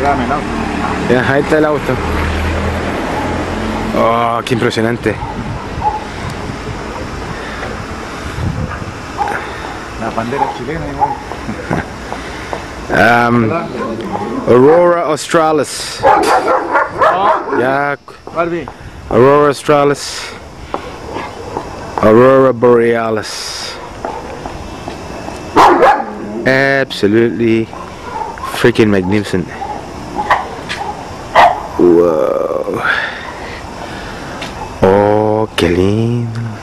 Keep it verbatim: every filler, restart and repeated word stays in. Llévame el auto. Ajá, ahí está el auto. Oh, qué impresionante. La bandera chilena igual. um, Aurora Australis. Oh. Ya. Barbie. Aurora Australis. Aurora Borealis. Absolutely freaking magnificent. Wow. Oh, qué lindo.